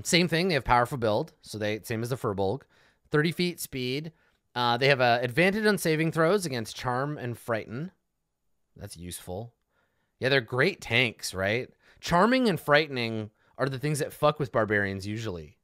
Same thing. They have powerful build, so they same as the Firbolg. 30 feet speed. They have an advantage on saving throws against charm and frighten. That's useful. Yeah, they're great tanks, right? Charming and frightening are the things that fuck with barbarians usually.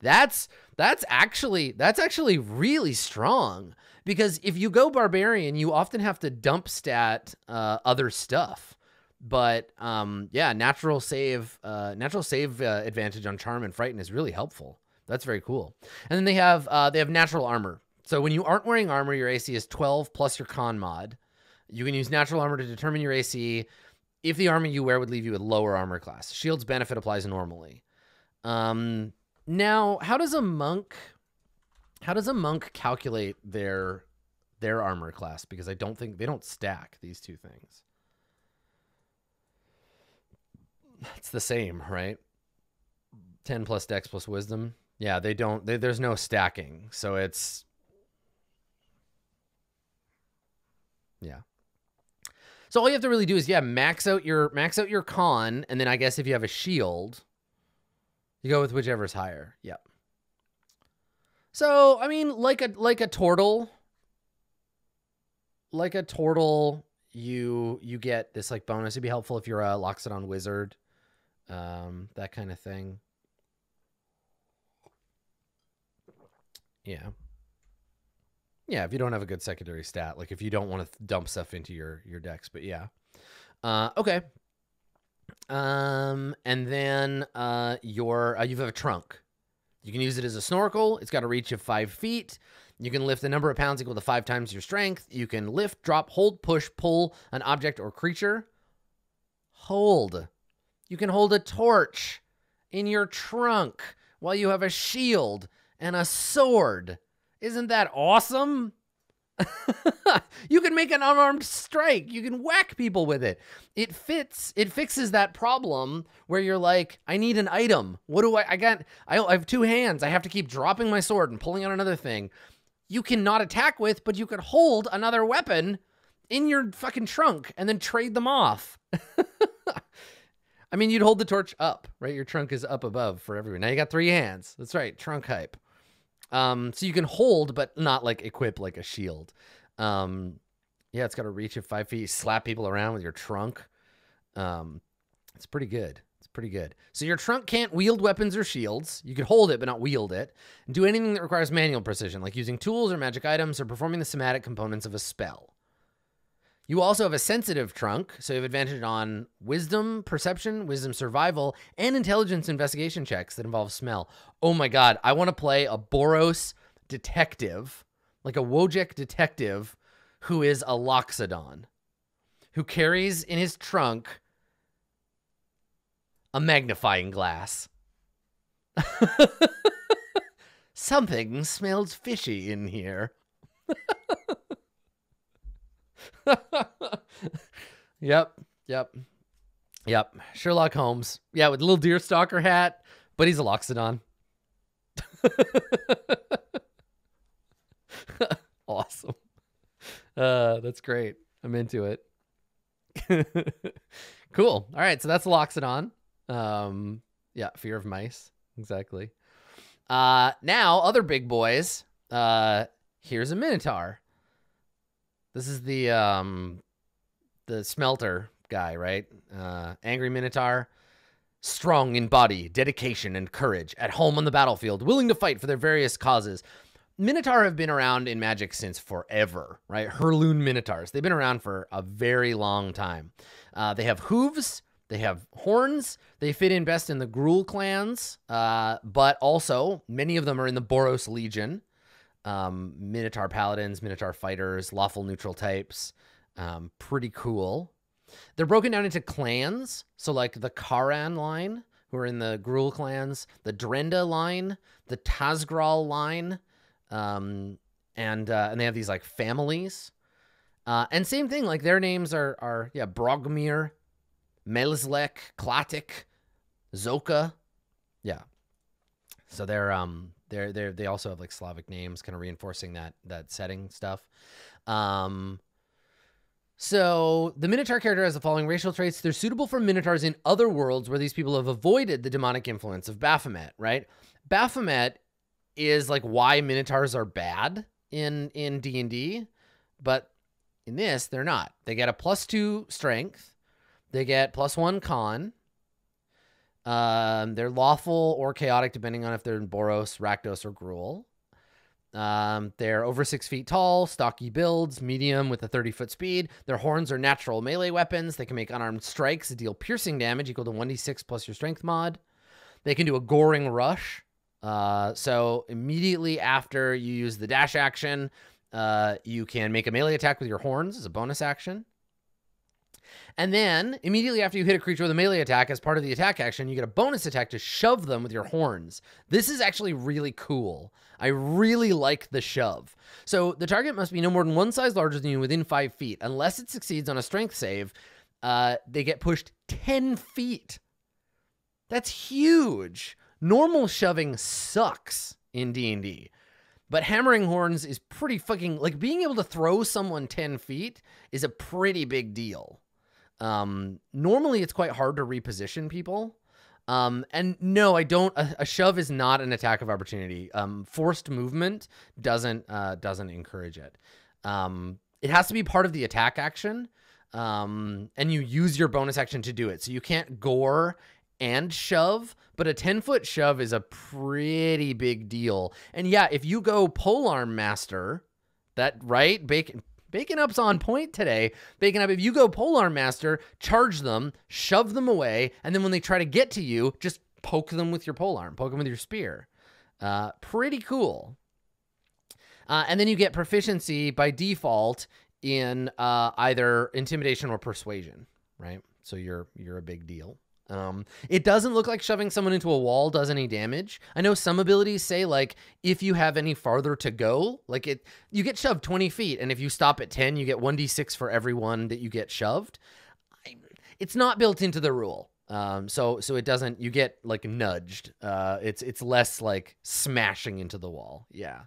That's actually really strong, because if you go barbarian, you often have to dump stat other stuff. But yeah, natural save advantage on charm and frighten is really helpful. That's very cool. And then they have natural armor. So when you aren't wearing armor, your AC is 12 plus your con mod. You can use natural armor to determine your AC. If the armor you wear would leave you with lower armor class, shield's benefit applies normally. Now, how does a monk calculate their armor class? Because I don't think they don't stack these two things. It's the same, right? 10 plus dex plus wisdom. Yeah, they don't, there's no stacking. So it's, yeah. So all you have to really do is, yeah, max out your con. And then I guess if you have a shield, you go with whichever's higher. Yep. So, I mean, like a tortle, you get this like bonus. It'd be helpful if you're a Loxodon wizard, that kind of thing. Yeah, if you don't have a good secondary stat, like if you don't want to dump stuff into your decks, but yeah. Okay. And then you have a trunk. You can use it as a snorkel. It's got a reach of 5 feet. You can lift the number of pounds equal to 5 times your strength. You can lift, drop, hold, push, pull an object or creature. Hold. You can hold a torch in your trunk while you have a shield and a sword. Isn't that awesome? You can make an unarmed strike. You can whack people with it. It fits. It fixes that problem where you're like, I need an item. What do I have two hands. I have to keep dropping my sword and pulling out another thing. You cannot attack with, but you could hold another weapon in your fucking trunk and then trade them off. I mean, you'd hold the torch up, right? Your trunk is up above for everyone. Now you got three hands. That's right. Trunk hype. So you can hold, but not like equip like a shield. Yeah, it's got a reach of 5 feet. You slap people around with your trunk. It's pretty good. It's pretty good. So your trunk can't wield weapons or shields. You can hold it, but not wield it. And do anything that requires manual precision, like using tools or magic items or performing the somatic components of a spell. You also have a sensitive trunk, so you have advantage on wisdom, perception, wisdom survival, and intelligence investigation checks that involve smell. Oh my god, I want to play a Boros detective, like a Wojek detective who is a Loxodon, who carries in his trunk a magnifying glass. Something smells fishy in here. Yep. Sherlock Holmes. Yeah, with a little deerstalker hat, but he's a Loxodon. Awesome. That's great. I'm into it. Cool. All right, so that's Loxodon. Yeah, fear of mice. Exactly. Now, other big boys. Here's a Minotaur. This is the smelter guy, right? Angry Minotaur. Strong in body, dedication, and courage. At home on the battlefield, willing to fight for their various causes. Minotaur have been around in Magic since forever, right? Herloon Minotaurs. They've been around for a very long time. They have hooves. They have horns. They fit in best in the Gruul Clans. But also, many of them are in the Boros Legion. Minotaur paladins, Minotaur fighters, lawful neutral types. Pretty cool. They're broken down into clans. So like the Karan line, who are in the Gruul clans, the Drenda line, the Tazgral line, and they have these like families. And same thing, like their names are yeah, Brogmir, Melzlek, Klatik, Zoka. Yeah. So they also have like Slavic names, kind of reinforcing that setting stuff. So the Minotaur character has the following racial traits. They're suitable for Minotaurs in other worlds where these people have avoided the demonic influence of Baphomet, right? Baphomet is like why Minotaurs are bad in D&D, but in this, they're not. They get a +2 strength. They get +1 con. They're lawful or chaotic, depending on if they're in Boros, Rakdos, or Gruul. They're over 6 feet tall, stocky builds, medium with a 30-foot speed. Their horns are natural melee weapons. They can make unarmed strikes that deal piercing damage equal to 1d6 plus your strength mod. They can do a goring rush. So immediately after you use the dash action, you can make a melee attack with your horns as a bonus action. And then, immediately after you hit a creature with a melee attack, as part of the attack action, you get a bonus attack to shove them with your horns. This is actually really cool. I really like the shove. So, the target must be no more than one size larger than you within 5 feet. Unless it succeeds on a strength save, they get pushed 10 feet. That's huge. Normal shoving sucks in D&D. But hammering horns is pretty fucking... Like, being able to throw someone 10 feet is a pretty big deal. Normally, it's quite hard to reposition people. And no, I don't... A shove is not an attack of opportunity. Forced movement doesn't encourage it. It has to be part of the attack action. And you use your bonus action to do it. So you can't gore... and shove, but a 10-foot shove is a pretty big deal. And yeah, if you go polearm master, that right, Bacon Up's on point today. Bacon Up, if you go polearm master, charge them, shove them away, and then when they try to get to you, just poke them with your polearm, poke them with your spear. Pretty cool. And then you get proficiency by default in either intimidation or persuasion, right? So you're a big deal. It doesn't look like shoving someone into a wall does any damage. I know some abilities say, like, if you have any farther to go, like, you get shoved 20 feet, and if you stop at 10, you get 1d6 for everyone that you get shoved. It's not built into the rule. So it doesn't, you get, like, nudged. It's less, like, smashing into the wall. Yeah.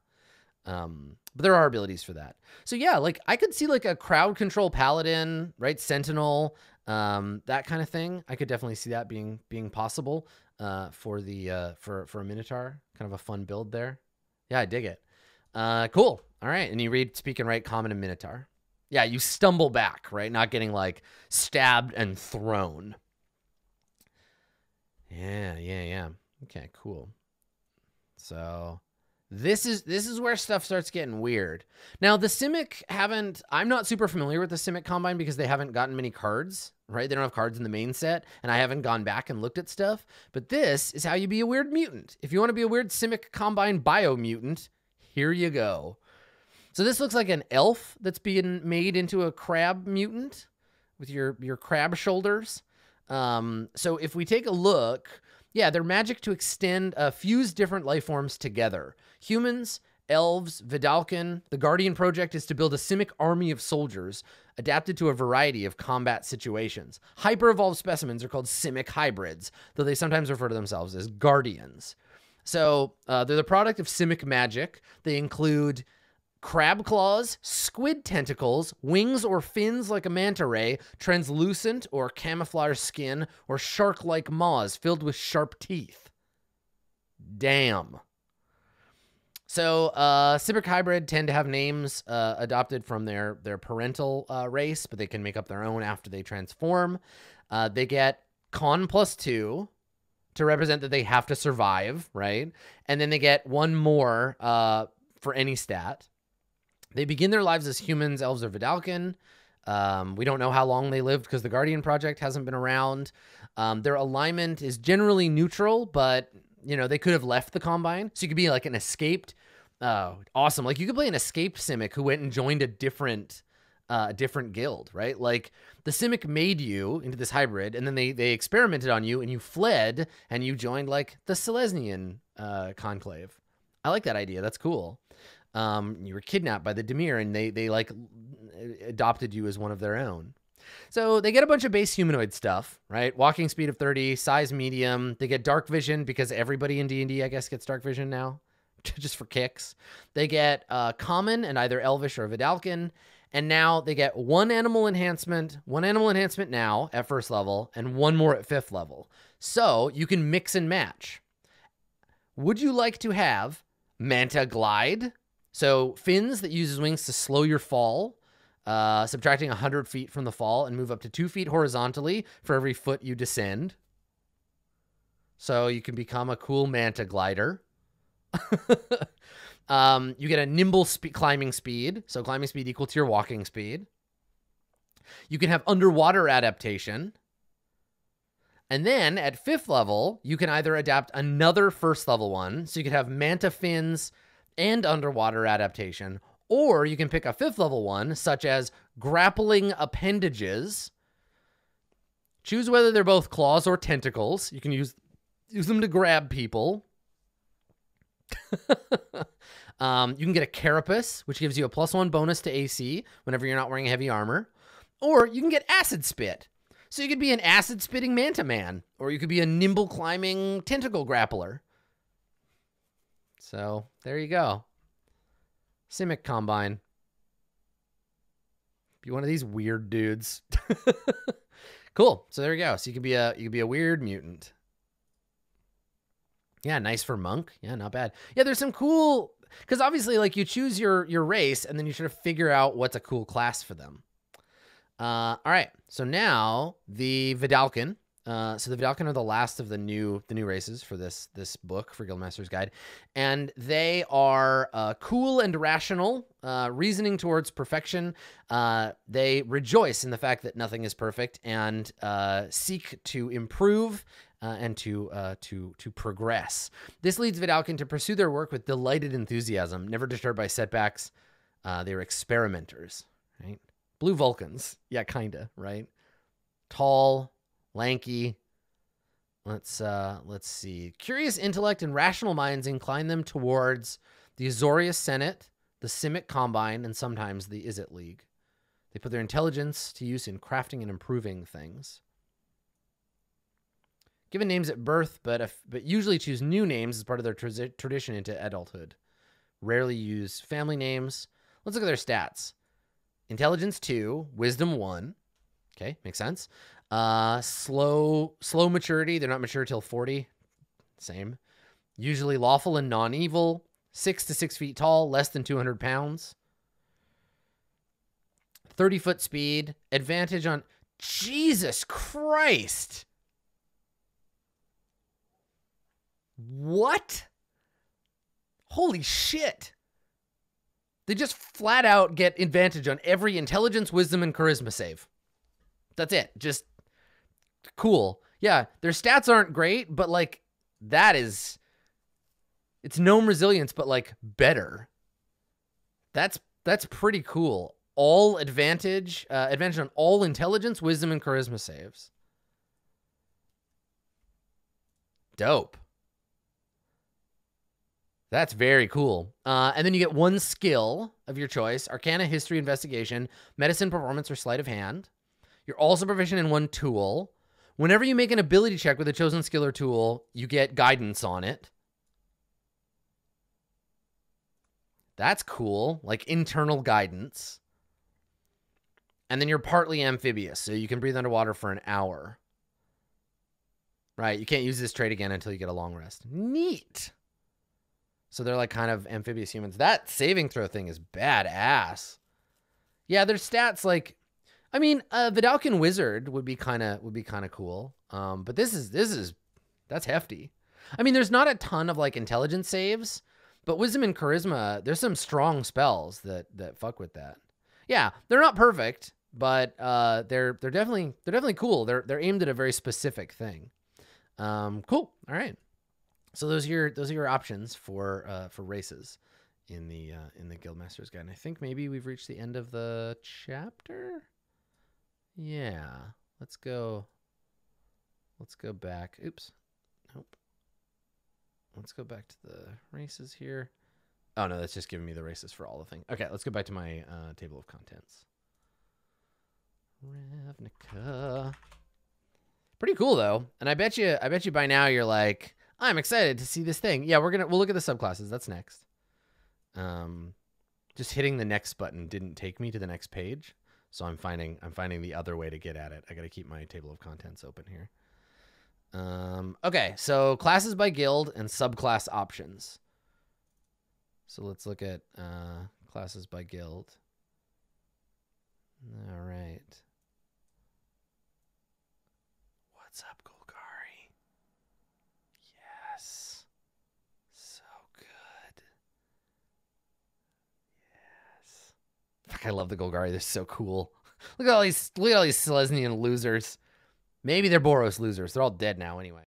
But there are abilities for that. So, yeah, like, I could see, like, a crowd control paladin, right? Sentinel, that kind of thing. I could definitely see that being possible for a Minotaur. Kind of a fun build there. Yeah, I dig it. Cool. All right. And you read, speak, and write common and Minotaur. Yeah, you stumble back, right? Not getting, like, stabbed and thrown. Yeah. Okay, cool. So this is where stuff starts getting weird. Now, the Simic haven't... I'm not super familiar with the Simic Combine because they haven't gotten many cards, right? They don't have cards in the main set, and I haven't gone back and looked at stuff. But this is how you be a weird mutant. If you want to be a weird Simic Combine bio-mutant, here you go. So this looks like an elf that's being made into a crab mutant with your crab shoulders. So if we take a look... Yeah, they're magic to extend, fuse different life forms together. Humans, elves, Vidalcan. The Guardian Project is to build a Simic army of soldiers adapted to a variety of combat situations. Hyper-evolved specimens are called Simic Hybrids, though they sometimes refer to themselves as Guardians. So they're the product of Simic magic. They include crab claws, squid tentacles, wings or fins like a manta ray, translucent or camouflage skin, or shark-like maws filled with sharp teeth. Damn. So, Simic Hybrid tend to have names adopted from their parental race, but they can make up their own after they transform. They get con +2 to represent that they have to survive, right? And then they get one more for any stat. They begin their lives as humans, elves, or Vidalcan. We don't know how long they lived because the Guardian Project hasn't been around. Their alignment is generally neutral, but, you know, they could have left the Combine. So you could be like an escaped. Awesome. Like, you could play an escaped Simic who went and joined a different guild, right? Like, the Simic made you into this hybrid, and then they experimented on you, and you fled, and you joined, like, the Selesnian Conclave. I like that idea. That's cool. You were kidnapped by the Dimir, and they like adopted you as one of their own. So they get a bunch of base humanoid stuff, right? Walking speed of 30, size medium. They get dark vision because everybody in D&D, I guess, gets dark vision now, just for kicks. They get common and either elvish or Vidalcan. And now they get one animal enhancement now at 1st level and one more at 5th level. So you can mix and match. Would you like to have Manta Glide? So fins that uses wings to slow your fall, subtracting 100 feet from the fall and move up to 2 feet horizontally for every foot you descend. So you can become a cool Manta Glider. You get a nimble climbing speed. So climbing speed equal to your walking speed. You can have underwater adaptation. And then at 5th level, you can either adapt another 1st level one. So you could have Manta Fins and underwater adaptation, or you can pick a 5th level one, such as grappling appendages. Choose whether they're both claws or tentacles. You can use them to grab people. You can get a carapace, which gives you a +1 bonus to AC whenever you're not wearing heavy armor, or you can get acid spit. So you could be an acid spitting Manta Man, or you could be a nimble climbing tentacle grappler. So there you go. Simic Combine. Be one of these weird dudes. Cool. So there you go. So you can be a weird mutant. Yeah, nice for monk. Yeah, not bad. Yeah, there's some cool, because obviously, like, you choose your race and then you sort of figure out what's a cool class for them. All right. So now the Vidalcan. So the Vidalcan are the last of the new races for this book for Guildmaster's Guide, and they are cool and rational, reasoning towards perfection. They rejoice in the fact that nothing is perfect and seek to improve and to progress. This leads Vidalcan to pursue their work with delighted enthusiasm, never disturbed by setbacks. They were experimenters, right? Blue Vulcans, yeah, kinda, right? Tall. Lanky, Let's see. Curious intellect and rational minds incline them towards the Azorius Senate, the Simic Combine, and sometimes the Izzet League. They put their intelligence to use in crafting and improving things. Given names at birth, but usually choose new names as part of their tradition into adulthood. Rarely use family names. Let's look at their stats. Intelligence 2, wisdom 1. Okay, makes sense. Slow maturity. They're not mature till 40. Same. Usually lawful and non-evil. 6 to 6 feet tall, less than 200 pounds. 30-foot speed. Advantage on... Jesus Christ! What? Holy shit! They just flat out get advantage on every intelligence, wisdom, and charisma save. That's it. Just cool. Yeah, their stats aren't great, but like that is... It's gnome resilience, but like better. That's pretty cool. All advantage, advantage on all intelligence, wisdom, and charisma saves. Dope. That's very cool. And then you get one skill of your choice: Arcana, History, Investigation, Medicine, Performance, or Sleight of Hand. You're also proficient in one tool. Whenever you make an ability check with a chosen skill or tool, you get guidance on it. That's cool. Like internal guidance. And then you're partly amphibious, so you can breathe underwater for an hour. Right, you can't use this trait again until you get a long rest. Neat! So they're like kind of amphibious humans. That saving throw thing is badass. Yeah, their stats like... I mean, a Vidalcan wizard would be kind of cool. But that's hefty. I mean, there's not a ton of like intelligence saves, but wisdom and charisma, there's some strong spells that fuck with that. Yeah, they're not perfect, but they're definitely cool. They're aimed at a very specific thing. Cool. All right. So those are your options for races in the Guildmaster's Guide. And I think maybe we've reached the end of the chapter. Yeah, let's go back. Oops, nope. Let's go back to the races here. Oh no, that's just giving me the races for all the things. Okay, let's go back to my table of contents. Ravnica. Pretty cool though, and I bet you by now you're like, I'm excited to see this thing. Yeah, we'll look at the subclasses. That's next. Just hitting the next button didn't take me to the next page. So I'm finding the other way to get at it. I got to keep my table of contents open here. Okay, so classes by guild and subclass options. So let's look at classes by guild. All right. What's up, Golgari? Yes. So good. I love the Golgari. They're so cool. Look at all these Selesnian losers. Maybe they're Boros losers. They're all dead now anyway.